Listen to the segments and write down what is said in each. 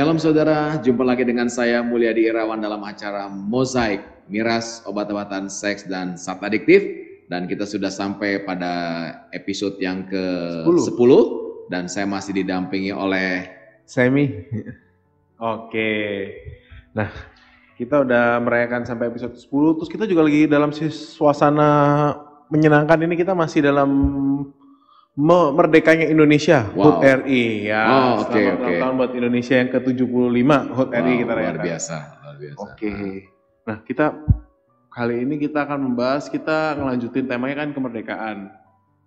Shalom saudara, jumpa lagi dengan saya Mulyadi Irawan dalam acara Mozaik, Miras, Obat-obatan, Seks, dan Zat Adiktif. Dan kita sudah sampai pada episode yang ke-10 dan saya masih didampingi oleh Semi. Oke. Nah, kita udah merayakan sampai episode 10, terus kita juga lagi dalam suasana menyenangkan ini, kita masih dalam merdekanya Indonesia, wow. HUT RI ya. Oh, oke, oke. Tahun buat Indonesia yang ke-75 HUT RI kita rayakan. Luar biasa. Oke. Nah, kita kali ini kita akan membahas, kita ngelanjutin temanya kan kemerdekaan.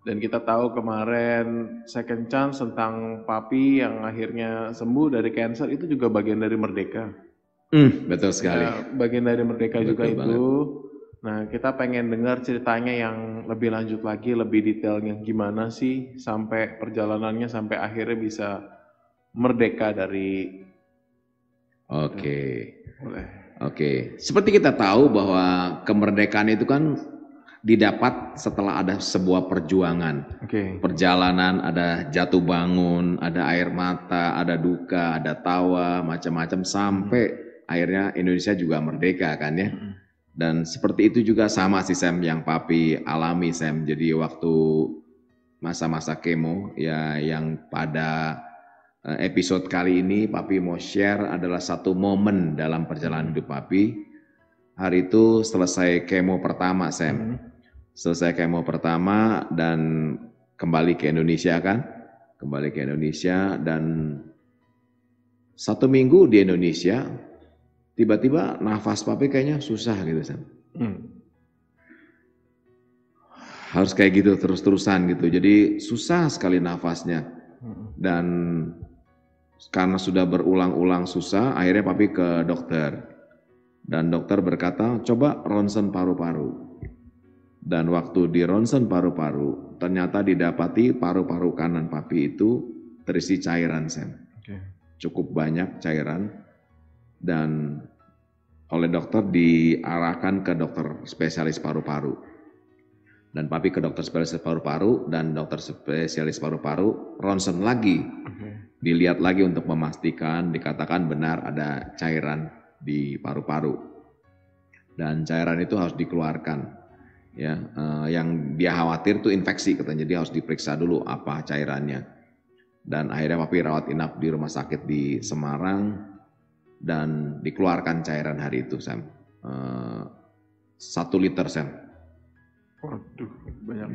Dan kita tahu kemarin second chance tentang papi yang akhirnya sembuh dari kanker, itu juga bagian dari merdeka. Betul sekali. Ya, bagian dari merdeka betul juga banget. Itu. Nah, kita pengen dengar ceritanya yang lebih lanjut lagi, lebih detailnya gimana sih sampai perjalanannya sampai akhirnya bisa merdeka dari... Oke. Seperti kita tahu bahwa kemerdekaan itu kan didapat setelah ada sebuah perjuangan. Perjalanan, ada jatuh bangun, ada air mata, ada duka, ada tawa, macam-macam sampai akhirnya Indonesia juga merdeka kan ya. Dan seperti itu juga sama sih Sam yang papi alami Sam. Jadi waktu masa-masa kemo ya, yang pada episode kali ini papi mau share adalah satu momen dalam perjalanan hidup papi. Hari itu selesai kemo pertama Sam. Selesai kemo pertama dan kembali ke Indonesia kan. Kembali ke Indonesia dan satu minggu di Indonesia tiba-tiba nafas papi kayaknya susah gitu Sam. Harus kayak gitu terus-terusan gitu. Jadi susah sekali nafasnya. Dan karena sudah berulang-ulang susah, akhirnya papi ke dokter. Dan dokter berkata, coba ronsen paru-paru. Dan waktu di ronsen paru-paru, ternyata didapati paru-paru kanan papi itu terisi cairan Sam. Cukup banyak cairan. Dan oleh dokter diarahkan ke dokter spesialis paru-paru. Dan papi ke dokter spesialis paru-paru dan dokter spesialis paru-paru ronsen lagi. Dilihat lagi untuk memastikan, dikatakan benar ada cairan di paru-paru. Dan cairan itu harus dikeluarkan. Ya, yang dia khawatir itu infeksi katanya, jadi harus diperiksa dulu apa cairannya. Dan akhirnya papi rawat inap di rumah sakit di Semarang. Dan dikeluarkan cairan hari itu Sam, 1 liter Sam. Waduh, banyak.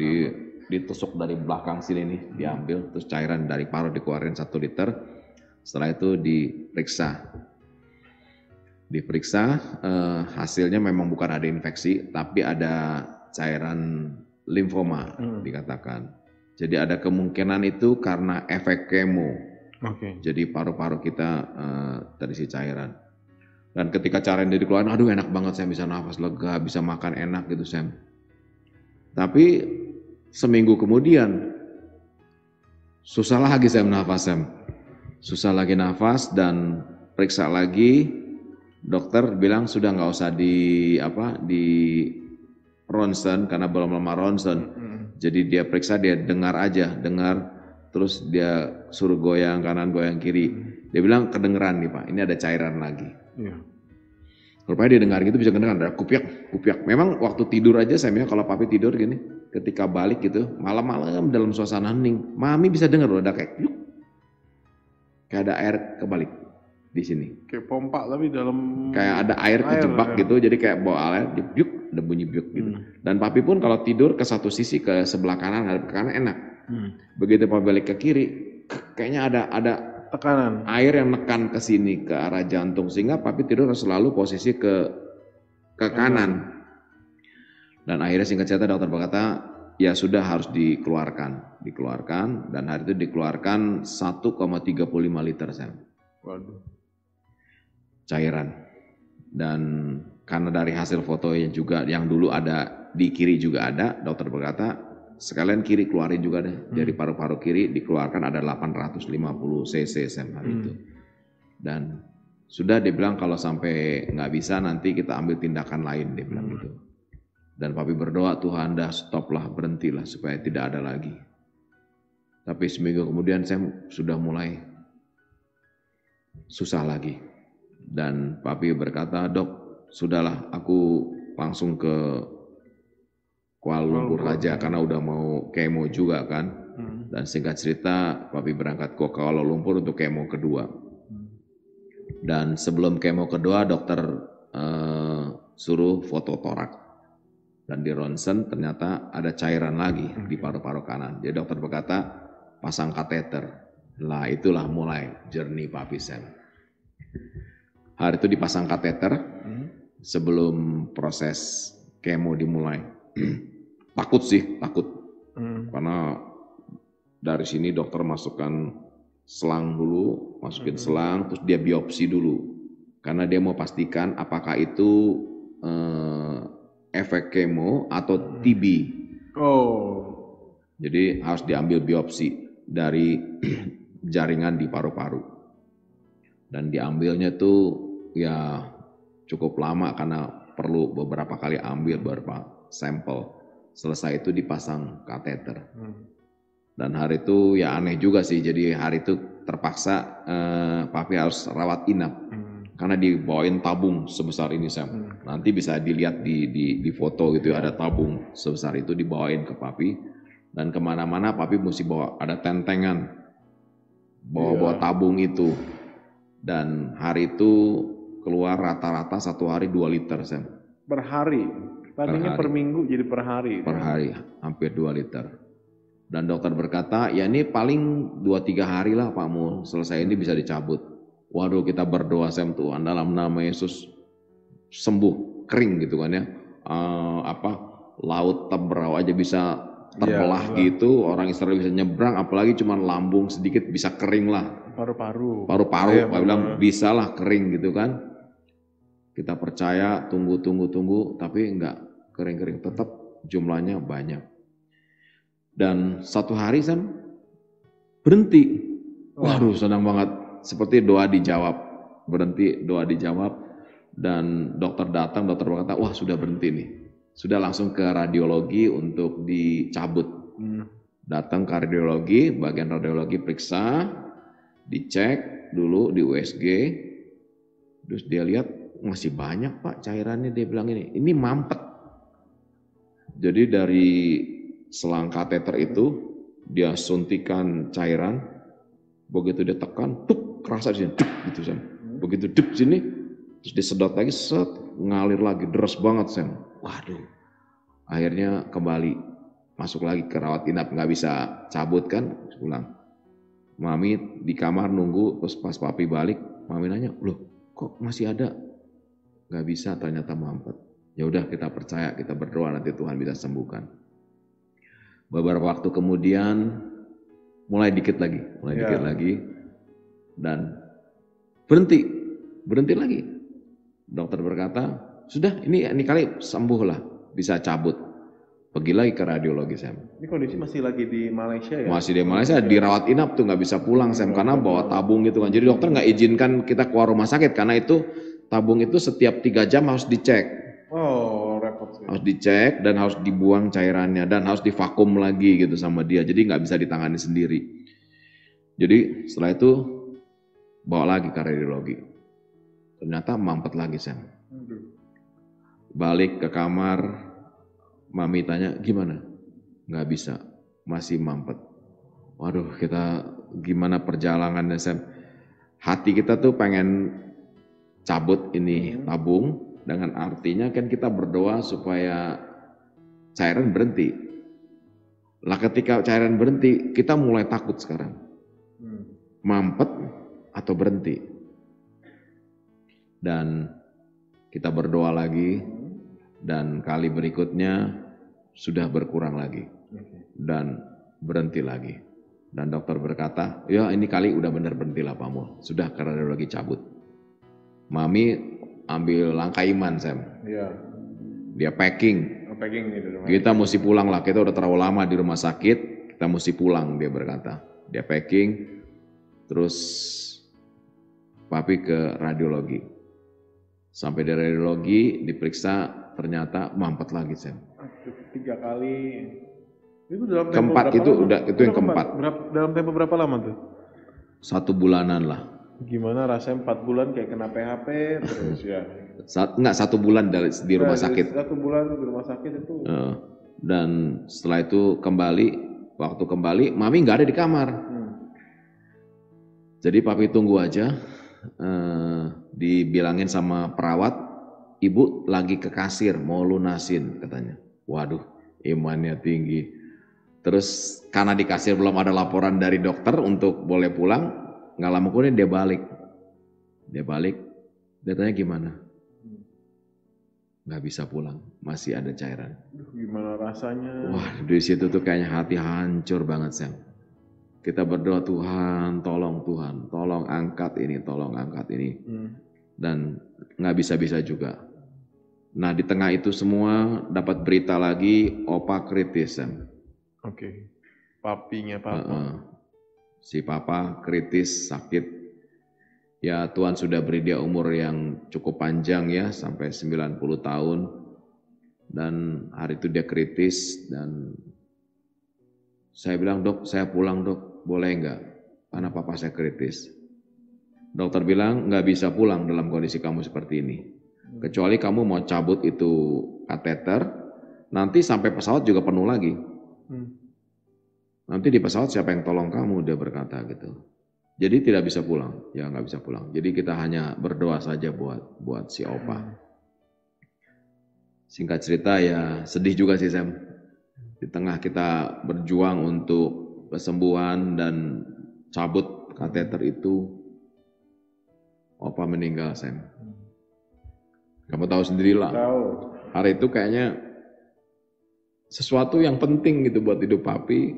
Ditusuk dari belakang sini nih, diambil, terus cairan dari paru dikeluarin 1 liter. Setelah itu diperiksa hasilnya memang bukan ada infeksi, tapi ada cairan limfoma dikatakan. Jadi ada kemungkinan itu karena efek kemo. Jadi paru-paru kita terisi cairan. Dan ketika cairan itu dikeluarkan, aduh enak banget Sam, bisa nafas lega, bisa makan enak gitu Sam. Tapi seminggu kemudian susah lagi Sam. Susah lagi nafas dan periksa lagi. Dokter bilang sudah nggak usah di ronsen karena belum lama ronsen. Jadi dia periksa, dia dengar aja. Terus dia suruh goyang kanan, goyang kiri. Dia bilang kedengeran nih Pak, ini ada cairan lagi. Rupanya dia dengar gitu bisa kedengeran, ada kupiak. Memang waktu tidur aja Sam ya, kalau papi tidur gini, ketika balik gitu, malam-malam dalam suasana hening, mami bisa dengar loh, ada kayak yuk. Kayak ada air kebalik di sini. Kayak pompa tapi dalam... Kayak ada air kejebak gitu, jadi kayak bawa air, yuk, ada bunyi yuk gitu. Dan papi pun kalau tidur ke satu sisi, ke sebelah kanan, hadap ke kanan enak. Begitu papi balik ke kiri, kayaknya ada tekanan air yang menekan ke sini ke arah jantung sehingga papi tidur selalu posisi ke kanan. Dan akhirnya singkat cerita dokter berkata ya sudah harus dikeluarkan dan hari itu dikeluarkan 1,35 liter Sam. Waduh. Cairan. Dan karena dari hasil fotonya juga yang dulu ada di kiri juga ada, dokter berkata sekalian kiri keluarin juga deh. Dari paru-paru kiri dikeluarkan ada 850 cc Sam hari itu. Dan sudah dia bilang kalau sampai nggak bisa nanti kita ambil tindakan lain, dia bilang gitu. Dan papi berdoa, Tuhan dah stoplah, berhentilah supaya tidak ada lagi. Tapi seminggu kemudian Sam sudah mulai susah lagi. Dan papi berkata, "Dok, sudahlah, aku langsung ke Kuala Lumpur aja karena udah mau kemo juga kan." Dan singkat cerita, papi berangkat ke Kuala Lumpur untuk kemo kedua. Dan sebelum kemo kedua, dokter suruh foto torak. Dan di ronsen ternyata ada cairan lagi di paru-paru kanan. Jadi dokter berkata, pasang kateter. Nah, itulah mulai journey papi Sam. Hari itu dipasang kateter sebelum proses kemo dimulai. Takut sih, takut. Karena dari sini dokter masukkan selang dulu, masukin selang, terus dia biopsi dulu. Karena dia mau pastikan apakah itu efek kemo atau TB. Oh. Jadi harus diambil biopsi dari jaringan di paru-paru. Dan diambilnya tuh ya cukup lama karena perlu beberapa kali ambil beberapa sampel. Selesai itu dipasang kateter. Dan hari itu ya aneh juga sih, jadi hari itu terpaksa papi harus rawat inap karena dibawain tabung sebesar ini Sam. Nanti bisa dilihat di foto gitu ya, ada tabung sebesar itu dibawain ke papi, dan kemana-mana papi mesti bawa, ada tentengan, bawa tabung itu. Dan hari itu keluar rata-rata satu hari 2 liter Sam. Per hari? Tadinya per minggu jadi per hari. Per hari hampir 2 liter. Dan dokter berkata, ya ini paling 2-3 hari lah Pak Mul, selesai ini bisa dicabut. Waduh, kita berdoa Sam Tuhan dalam nama Yesus sembuh, kering gitu kan ya. Laut Teberau aja bisa terbelah gitu, orang Israel bisa nyebrang, apalagi cuma lambung sedikit bisa kering lah. Paru-paru, Pak bilang bisa lah kering gitu kan. Kita percaya, tunggu, tapi enggak kering-kering, tetap jumlahnya banyak. Dan satu hari Sam berhenti. Waduh, senang banget. Seperti doa dijawab. Berhenti, doa dijawab. Dan dokter datang, dokter berkata, wah sudah berhenti nih. Sudah langsung ke radiologi untuk dicabut. Datang ke radiologi, bagian radiologi periksa, dicek dulu di USG. Terus dia lihat, masih banyak Pak cairannya, dia bilang ini mampet. Jadi dari selang kateter itu dia suntikan cairan, begitu dia tekan, tuk, kerasa di sini, tuk, gitu Sam. Begitu duk sini, terus disedot lagi, set, ngalir lagi, deres banget Sam. Waduh, akhirnya kembali masuk lagi ke rawat inap, nggak bisa cabut kan, pulang. Mami di kamar nunggu, terus pas papi balik, mami nanya, loh kok masih ada? Nggak bisa, ternyata mampet. Ya udah kita percaya, kita berdoa nanti Tuhan bisa sembuhkan. Beberapa waktu kemudian mulai dikit lagi dan berhenti lagi. Dokter berkata, sudah ini kali sembuh lah, bisa cabut. Pergi lagi ke radiologi Sam. Ini kondisi masih lagi di Malaysia ya? Masih di Malaysia, dirawat inap tuh nggak bisa pulang Sam, karena bawa tabung gitu kan. Jadi dokter nggak izinkan kita keluar rumah sakit karena itu tabung itu setiap 3 jam harus dicek. Harus dicek dan harus dibuang cairannya dan harus divakum lagi gitu sama dia, jadi nggak bisa ditangani sendiri. Jadi setelah itu bawa lagi ke radiologi, ternyata mampet lagi Sam. Balik ke kamar, mami tanya gimana? Nggak bisa, masih mampet. Waduh, kita gimana perjalanannya Sam? Hati kita tuh pengen cabut ini tabung. Dengan artinya kan kita berdoa supaya cairan berhenti. Lah ketika cairan berhenti, kita mulai takut sekarang. Mampet atau berhenti. Dan kita berdoa lagi, dan kali berikutnya sudah berkurang lagi. Dan berhenti lagi. Dan dokter berkata, ya ini kali udah benar berhenti lah Pak Mul. Sudah karena lagi cabut. Mami ambil langkah iman Sam. Iya. Dia packing gitu. Kita mesti pulang lah, kita udah terlalu lama di rumah sakit, kita mesti pulang dia berkata. Dia packing, terus papi ke radiologi. Sampai di radiologi diperiksa ternyata mampet lagi Sam. 3 kali. Itu dalam tempo keempat berapa itu lama? Udah itu yang keempat. Dalam tempo berapa lama tuh? 1 bulanan lah. gimana rasanya 4 bulan kayak kena PHP terus ya. Enggak, 1 bulan dari di rumah sakit. 1 bulan di rumah sakit itu. Dan setelah itu waktu kembali, mami nggak ada di kamar. Jadi papi tunggu aja, dibilangin sama perawat, ibu lagi ke kasir mau lunasin katanya. Waduh, imannya tinggi. Terus karena di kasir belum ada laporan dari dokter untuk boleh pulang, nggak lama kemudian dia balik, dia tanya gimana? Nggak bisa pulang, masih ada cairan. Gimana rasanya? Wah, di situ tuh kayaknya hati hancur banget, Sam. Kita berdoa, Tuhan, tolong angkat ini, Dan nggak bisa-bisa juga. Nah, di tengah itu semua dapat berita lagi, opa kritis, Sam. Oke, papinya papa. Si papa kritis, sakit. Ya Tuhan sudah beri dia umur yang cukup panjang ya, sampai 90 tahun. Dan hari itu dia kritis dan saya bilang, dok saya pulang dok, boleh enggak? Karena papa saya kritis. Dokter bilang enggak bisa pulang dalam kondisi kamu seperti ini. Kecuali kamu mau cabut itu kateter, nanti sampai pesawat juga penuh lagi. Nanti di pesawat siapa yang tolong kamu, dia berkata gitu. Jadi tidak bisa pulang, ya nggak bisa pulang. Jadi kita hanya berdoa saja buat si opa. Singkat cerita ya sedih juga sih Sam. Di tengah kita berjuang untuk kesembuhan dan cabut kateter itu, opa meninggal Sam. Kamu tahu sendirilah. Hari itu kayaknya sesuatu yang penting gitu buat hidup papi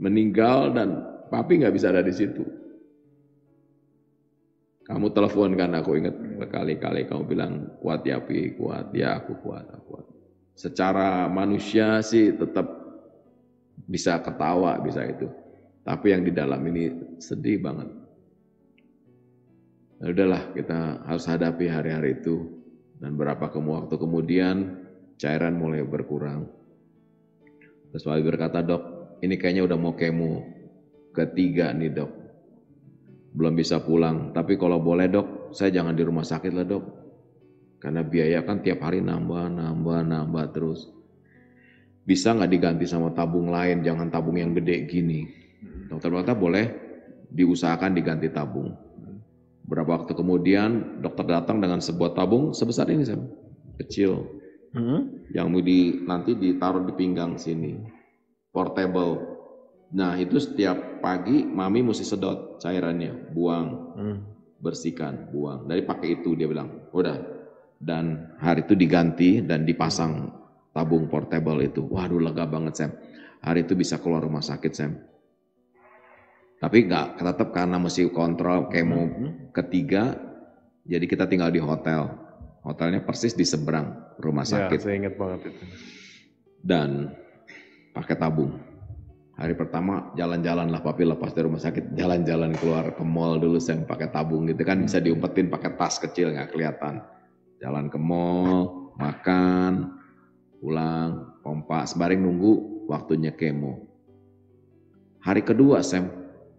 meninggal dan papi nggak bisa ada di situ. Kamu telepon kan, aku ingat berkali-kali kamu bilang kuat ya Pi, kuat ya aku kuat, aku kuat. Secara manusia sih tetap bisa ketawa, bisa itu. Tapi yang di dalam ini sedih banget. Nah, udahlah kita harus hadapi hari-hari itu dan waktu kemudian cairan mulai berkurang. Terus papi berkata, dok ini kayaknya udah mau kemo. Ketiga nih dok, belum bisa pulang, tapi kalau boleh dok, saya jangan di rumah sakit lah dok, karena biaya kan tiap hari nambah terus, bisa gak diganti sama tabung lain, jangan tabung yang gede gini. Dokter berkata boleh, diusahakan diganti tabung. Berapa waktu kemudian dokter datang dengan sebuah tabung sebesar ini Sam, kecil, yang nanti ditaruh di pinggang sini, portable. Nah itu setiap pagi mami mesti sedot cairannya, buang, bersihkan, buang. Dari pakai itu dia bilang, udah. Dan hari itu diganti dan dipasang tabung portable itu. Waduh lega banget Sam. Hari itu bisa keluar rumah sakit Sam. Tapi nggak, tetap karena mesti kontrol kemo ketiga. Jadi kita tinggal di hotel. Hotelnya persis di seberang rumah sakit. Ya, saya ingat banget itu. Dan pakai tabung. Hari pertama jalan-jalan lah, papi lepas dari rumah sakit jalan-jalan keluar ke mall dulu Sam, pakai tabung gitu kan, bisa diumpetin pakai tas kecil nggak kelihatan. Jalan ke mall, makan, pulang, pompa, sembaring nunggu waktunya kemo. Hari kedua Sam,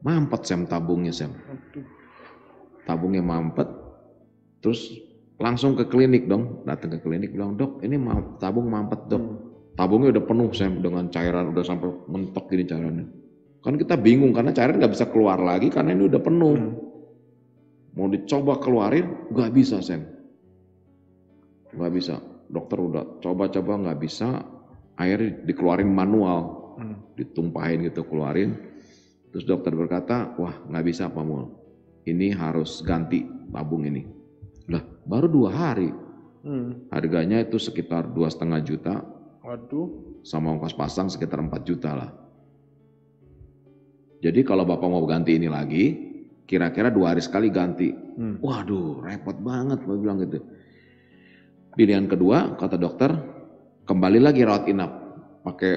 mampet Sam tabungnya Sam. Tabungnya mampet, terus langsung ke klinik dong, datang ke klinik bilang dok ini tabung mampet dok. Tabungnya udah penuh Sam dengan cairan, udah sampai mentok gini cairannya. Kan kita bingung karena cairan gak bisa keluar lagi karena ini udah penuh. Mau dicoba keluarin gak bisa Sam. Gak bisa, dokter udah coba-coba gak bisa, akhirnya dikeluarin manual. Ditumpahin gitu keluarin. Terus dokter berkata, wah gak bisa Pak Mul, ini harus ganti tabung ini. Lah baru 2 hari, harganya itu sekitar 2,5 juta. Aduh. Sama ongkos pasang sekitar 4 juta lah. Jadi kalau bapak mau ganti ini lagi, kira-kira 2 hari sekali ganti. Waduh, repot banget, bapak bilang gitu. Pilihan kedua, kata dokter, kembali lagi rawat inap, pakai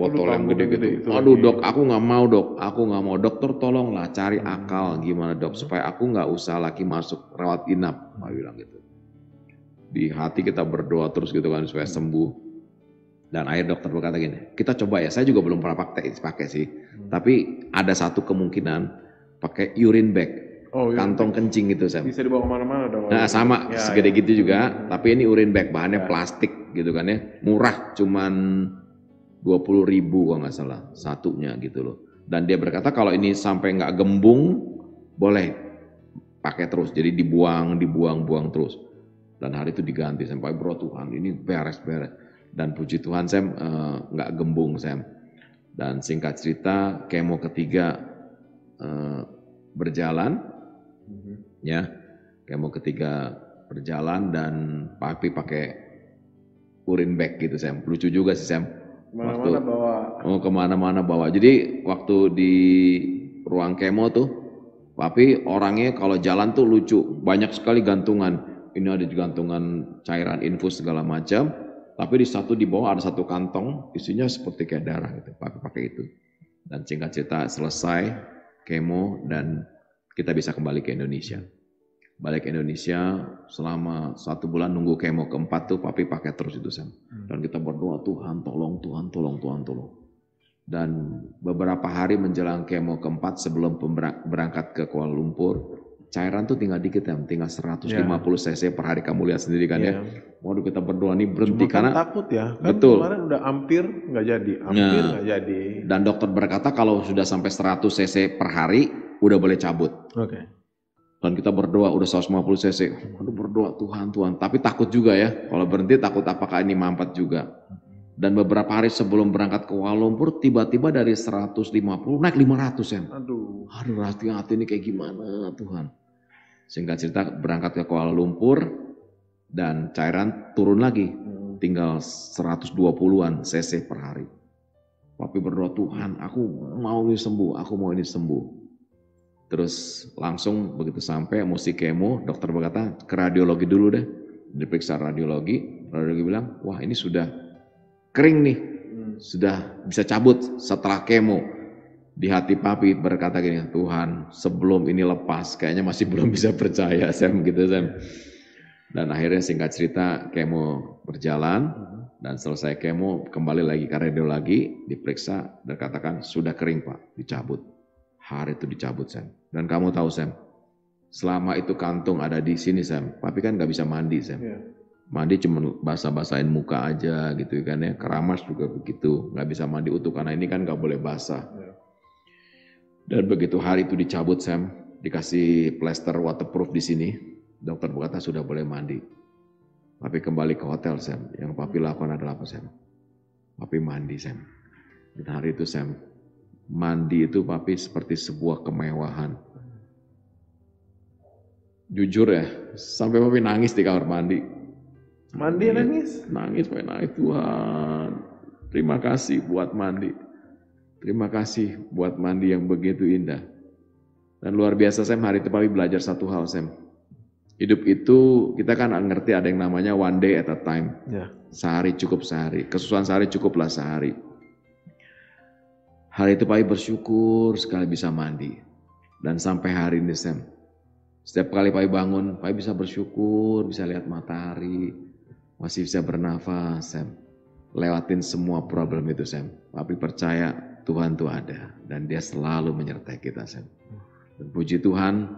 botol yang gede-gede. Aduh dok, aku nggak mau. Dokter tolonglah cari akal gimana dok supaya aku nggak usah lagi masuk rawat inap, bapak bilang gitu. Di hati kita berdoa terus gitu kan supaya sembuh. Dan akhirnya dokter berkata gini, kita coba ya, saya juga belum pernah pakai sih, tapi ada satu kemungkinan pakai urine bag, kantong kencing gitu Sam. Bisa dibawa kemana-mana dong. Nah sama ya, segede ya. Gitu juga, tapi ini urine bag, bahannya plastik gitu kan ya, murah cuman 20.000 kalau nggak salah satunya gitu loh. Dan dia berkata kalau ini sampai nggak gembung boleh pakai terus, jadi dibuang terus. Dan hari itu diganti sampai bro Tuhan ini beres. Dan puji Tuhan Sam nggak gembung Sam. Dan singkat cerita kemo ketiga berjalan, ya kemo ketiga berjalan dan papi pakai urine bag gitu Sam. Lucu juga sih Sam. Waktu kemana-mana bawa. Jadi waktu di ruang kemo tuh, papi orangnya kalau jalan tuh lucu, banyak sekali gantungan. Ini ada gantungan cairan infus segala macam. Tapi di satu di bawah ada satu kantong, isinya seperti kayak darah gitu. Papi pakai itu. Dan singkat cerita selesai kemo dan kita bisa kembali ke Indonesia. Balik ke Indonesia selama 1 bulan nunggu kemo keempat tuh papi pakai terus itu Sam. Dan kita berdoa Tuhan tolong. Dan beberapa hari menjelang kemo keempat sebelum berangkat ke Kuala Lumpur, cairan tuh tinggal dikit ya, tinggal 150 cc per hari, kamu lihat sendiri kan ya. Waduh kita berdoa nih berhenti. Cuma karena takut ya, kan betul. Kemarin udah hampir nggak jadi. Dan dokter berkata kalau sudah sampai 100 cc per hari udah boleh cabut. Oke. Dan kita berdoa udah 150 cc, aduh berdoa Tuhan, tapi takut juga ya, kalau berhenti takut apakah ini mampet juga. Dan beberapa hari sebelum berangkat ke Kuala Lumpur, tiba-tiba dari 150 naik 500 ya. Aduh hati-hati ini kayak gimana Tuhan. Singkat cerita berangkat ke Kuala Lumpur dan cairan turun lagi, tinggal 120-an cc per hari. Papi berdoa Tuhan, aku mau ini sembuh. Terus langsung begitu sampai mesti kemo, dokter berkata ke radiologi dulu deh. Diperiksa radiologi bilang, wah ini sudah kering nih, sudah bisa cabut setelah kemo. Di hati papi berkata gini, Tuhan sebelum ini lepas, kayaknya masih belum bisa percaya Sam gitu Sam. Dan akhirnya singkat cerita kemo berjalan dan selesai kemo kembali lagi ke radiologi, diperiksa dan katakan sudah kering Pak, dicabut. Hari itu dicabut Sam. Dan kamu tahu Sam, selama itu kantung ada di sini Sam, papi kan gak bisa mandi Sam. Yeah. Mandi cuma basah-basahin muka aja gitu kan ya, keramas juga begitu, gak bisa mandi utuh karena ini kan gak boleh basah. Yeah. Dan begitu hari itu dicabut Sam, dikasih plester waterproof di sini, dokter berkata sudah boleh mandi. Papi kembali ke hotel Sam, yang papi lakukan adalah apa Sam? Papi mandi Sam. Dan hari itu Sam, mandi itu papi seperti sebuah kemewahan. Jujur ya, sampai papi nangis di kamar mandi. Nangis, Tuhan. Terima kasih buat mandi. Terima kasih buat mandi yang begitu indah. Dan luar biasa Sam, hari itu papi belajar satu hal Sam. Hidup itu kita kan ngerti ada yang namanya one day at a time. Yeah. Sehari cukup sehari, kesusahan sehari cukuplah sehari. Hari itu papi bersyukur sekali bisa mandi. Dan sampai hari ini Sam, setiap kali papi bangun, papi bisa bersyukur, bisa lihat matahari, masih bisa bernafas Sam. Lewatin semua problem itu Sam. Papi percaya Tuhan itu ada dan dia selalu menyertai kita Sam. Dan puji Tuhan,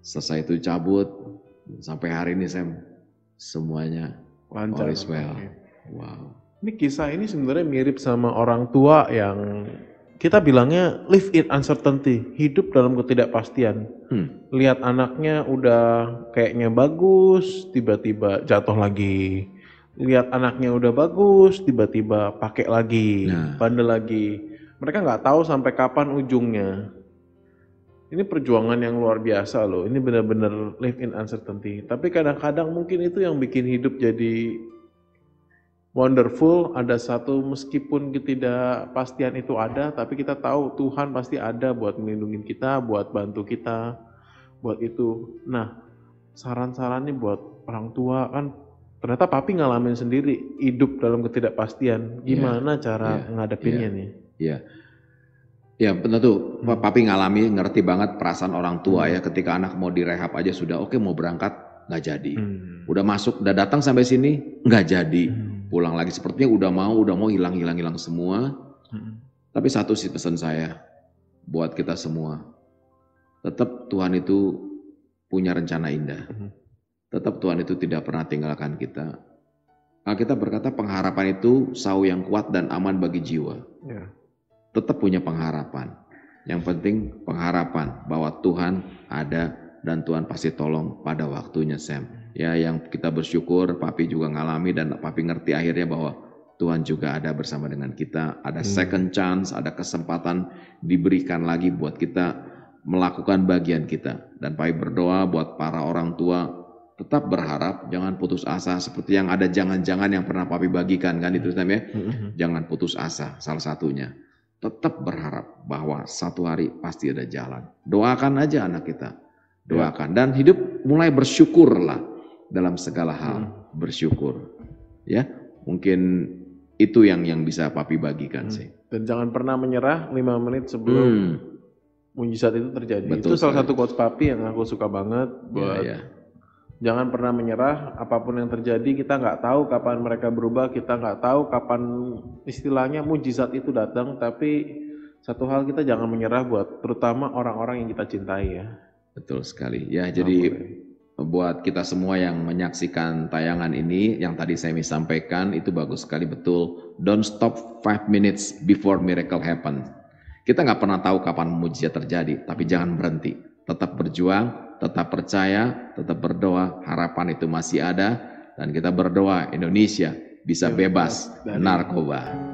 selesai itu cabut, sampai hari ini Sam, semuanya lancar, all is well. Wow. Ini kisah ini sebenarnya mirip sama orang tua yang kita bilangnya live in uncertainty, hidup dalam ketidakpastian. Lihat anaknya udah kayaknya bagus, tiba-tiba jatuh lagi. Lihat anaknya udah bagus, tiba-tiba pakai lagi, bandel lagi. Mereka nggak tahu sampai kapan ujungnya. Ini perjuangan yang luar biasa loh, ini benar-benar live in uncertainty. Tapi kadang-kadang mungkin itu yang bikin hidup jadi wonderful, ada satu meskipun ketidakpastian itu ada, tapi kita tahu Tuhan pasti ada buat melindungi kita, buat bantu kita, buat itu. Nah, saran-sarannya buat orang tua kan, ternyata papi ngalamin sendiri, hidup dalam ketidakpastian. Gimana cara ngadepinnya nih? Ya benar tuh, papi ngalami, ngerti banget perasaan orang tua ya, ketika anak mau direhab aja sudah oke mau berangkat, nggak jadi. Udah masuk, udah datang sampai sini, nggak jadi. Pulang lagi sepertinya udah mau hilang semua. Tapi satu sih pesan saya buat kita semua, Tetap Tuhan itu punya rencana indah. Tetap Tuhan itu tidak pernah tinggalkan kita. Alkitab berkata pengharapan itu sau yang kuat dan aman bagi jiwa. Ya. Tetap punya pengharapan. Yang penting pengharapan bahwa Tuhan ada dan Tuhan pasti tolong pada waktunya, Sam. Ya, yang kita bersyukur Papi juga ngalami dan Papi ngerti akhirnya bahwa Tuhan juga ada bersama dengan kita. Ada second chance, ada kesempatan diberikan lagi buat kita melakukan bagian kita. Dan Papi berdoa buat para orang tua tetap berharap, jangan putus asa, seperti yang ada jangan-jangan yang pernah Papi bagikan kan itu Sam ya. Jangan putus asa salah satunya. Tetap berharap bahwa satu hari pasti ada jalan. Doakan aja anak kita. Doakan dan hidup mulai bersyukurlah dalam segala hal, bersyukur. Ya, mungkin itu yang bisa Papi bagikan sih. Dan jangan pernah menyerah 5 menit sebelum mujizat itu terjadi. Betul, itu salah satu quotes Papi yang aku suka banget buat jangan pernah menyerah, apapun yang terjadi kita nggak tahu kapan mereka berubah, kita nggak tahu kapan istilahnya mujizat itu datang, tapi satu hal kita jangan menyerah buat terutama orang-orang yang kita cintai ya. Betul sekali. Ya jadi buat kita semua yang menyaksikan tayangan ini, yang tadi saya sampaikan itu bagus sekali, betul. Don't stop 5 minutes before miracle happen. Kita nggak pernah tahu kapan mujizat terjadi, tapi jangan berhenti. Tetap berjuang, tetap percaya, tetap berdoa, harapan itu masih ada, dan kita berdoa Indonesia bisa bebas narkoba.